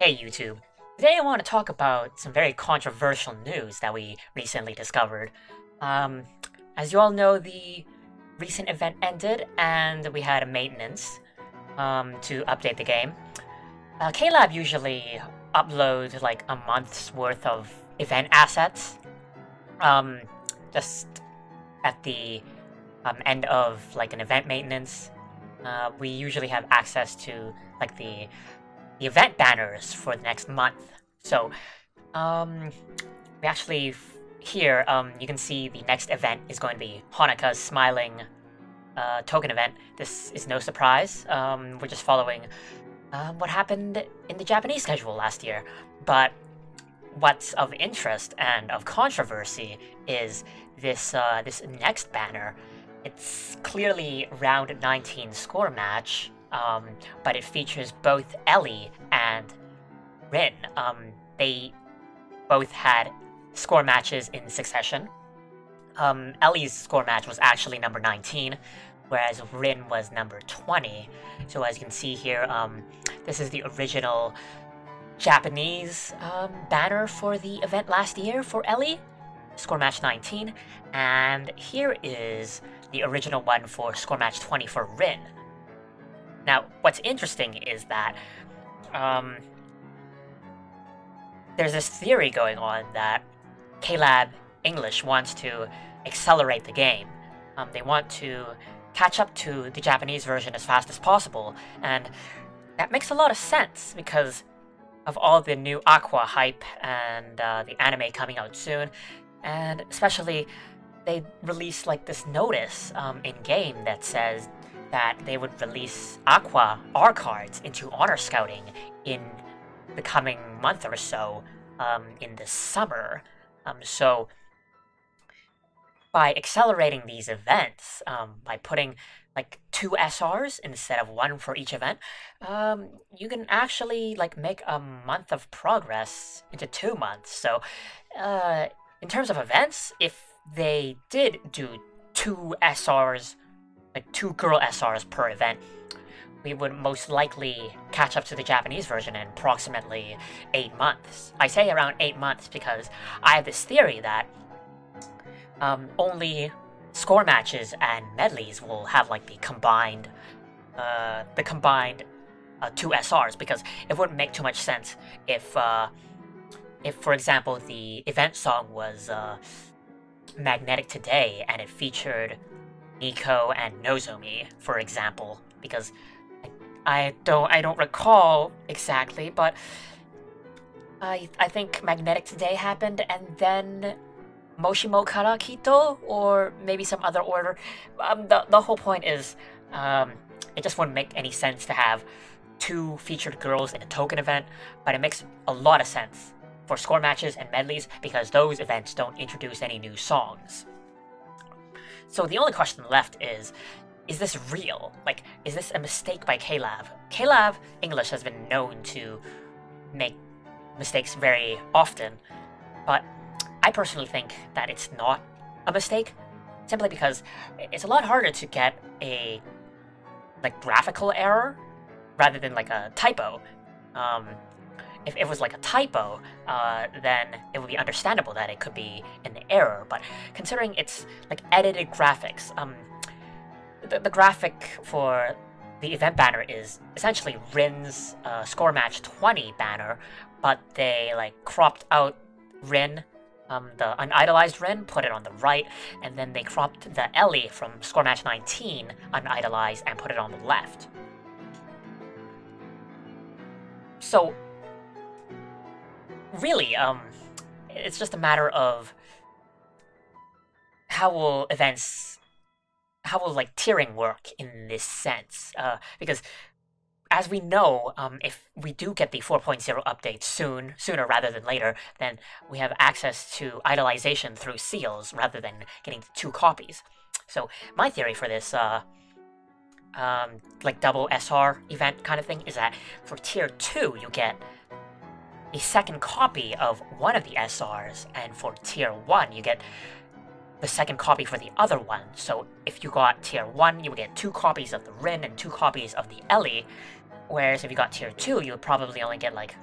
Hey YouTube, today I want to talk about some very controversial news that we recently discovered. As you all know, the recent event ended and we had a maintenance to update the game. KLab usually uploads like a month's worth of event assets just at the end of like an event maintenance. We usually have access to like the event banners for the next month. So, we actually here, you can see the next event is going to be Hanukkah's Smiling Token event. This is no surprise. We're just following what happened in the Japanese schedule last year. But what's of interest and of controversy is this, this next banner. It's clearly round 19 score match. But it features both Ellie and Rin. They both had score matches in succession. Ellie's score match was actually number 19, whereas Rin was number 20. So as you can see here, this is the original Japanese banner for the event last year for Ellie, score match 19. And here is the original one for score match 20 for Rin. Now, what's interesting is that there's this theory going on that KLab English wants to accelerate the game. They want to catch up to the Japanese version as fast as possible, and that makes a lot of sense because of all the new Aqua hype and the anime coming out soon, and especially they released like this notice in-game that says that they would release Aqua R cards into Honor Scouting in the coming month or so, in the summer. So by accelerating these events, by putting like 2 SRs instead of 1 for each event, you can actually like make a month of progress into 2 months. So in terms of events, if they did do 2 SRs, like 2 girl SRs per event, we would most likely catch up to the Japanese version in approximately 8 months. I say around 8 months because I have this theory that only score matches and medleys will have like the combined 2 SRs, because it wouldn't make too much sense if for example the event song was Magnetic Today and it featured Nico and Nozomi, for example, because I don't recall exactly, but I think Magnetic Today happened, and then Moshimo Karakito, or maybe some other order. The whole point is, it just wouldn't make any sense to have 2 featured girls in a token event, but it makes a lot of sense for score matches and medleys because those events don't introduce any new songs. So the only question left is this real? Like, is this a mistake by KLab? KLab English has been known to make mistakes very often, but I personally think that it's not a mistake, simply because it's a lot harder to get a like graphical error rather than like a typo. If it was like a typo, then it would be understandable that it could be an error. But considering it's like edited graphics, the graphic for the event banner is essentially Rin's score match 20 banner, but they like cropped out Rin, the unidolized Rin, put it on the right, and then they cropped the Ellie from score match 19 unidolized and put it on the left. So really, it's just a matter of how will like tiering work in this sense, because as we know, if we do get the 4.0 update sooner rather than later, then we have access to idolization through seals rather than getting 2 copies. So my theory for this like double SR event kind of thing is that for tier 2 you get a second copy of one of the SRs, and for tier 1 you get the second copy for the other one. So if you got tier 1, you would get 2 copies of the Rin and 2 copies of the Ellie, whereas if you got tier 2, you would probably only get like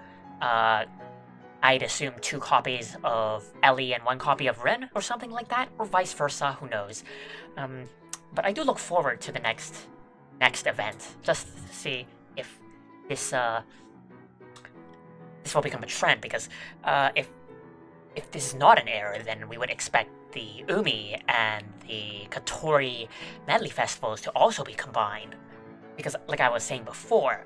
I'd assume 2 copies of Ellie and 1 copy of Rin, or something like that, or vice versa, who knows. But I do look forward to the next event, just to see if this, this will become a trend, because if this is not an error, then we would expect the Umi and the Kotori medley festivals to also be combined. Because, like I was saying before,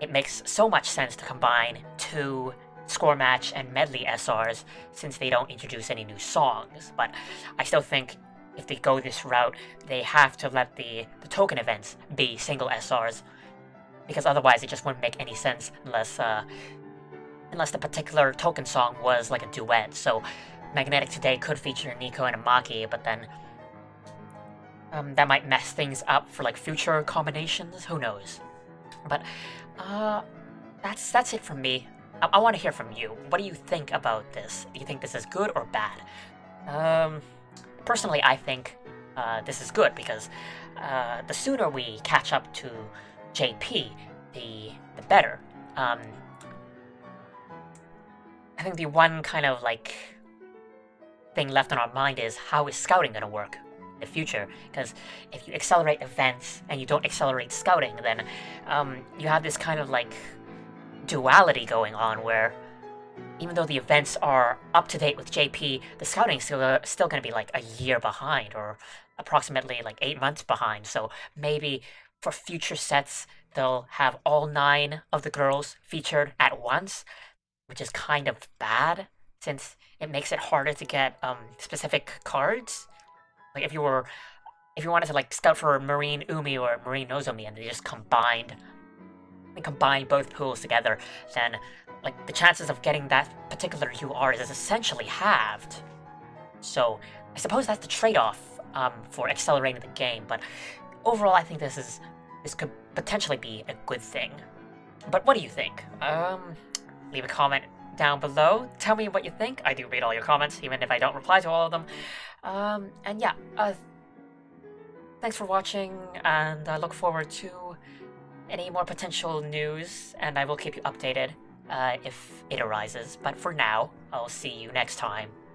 it makes so much sense to combine 2 score match and medley SRs since they don't introduce any new songs. But I still think if they go this route, they have to let the token events be single SRs, because otherwise it just wouldn't make any sense unless unless the particular token song was like a duet. So Magnetic Today could feature Nico and Maki, but then that might mess things up for like future combinations, who knows. But that's it from me. I want to hear from you. What do you think about this? Do you think this is good or bad? Personally, I think this is good, because the sooner we catch up to JP, the better. I think the one kind of like thing left on our mind is, how is scouting going to work in the future? Because if you accelerate events and you don't accelerate scouting, then you have this kind of like duality going on where even though the events are up to date with JP, the scouting is still going to be like a year behind, or approximately like 8 months behind. So maybe for future sets, they'll have all 9 of the girls featured at once, which is kind of bad, since it makes it harder to get specific cards. Like if you wanted to like scout for Marine Umi or Marine Nozomi, and they just combine both pools together, then like the chances of getting that particular UR is essentially halved. So I suppose that's the trade-off for accelerating the game. But overall, I think this could potentially be a good thing. But what do you think? Leave a comment down below. Tell me what you think. I do read all your comments, even if I don't reply to all of them. And yeah, thanks for watching, and I look forward to any more potential news, and I will keep you updated if it arises. But for now, I'll see you next time.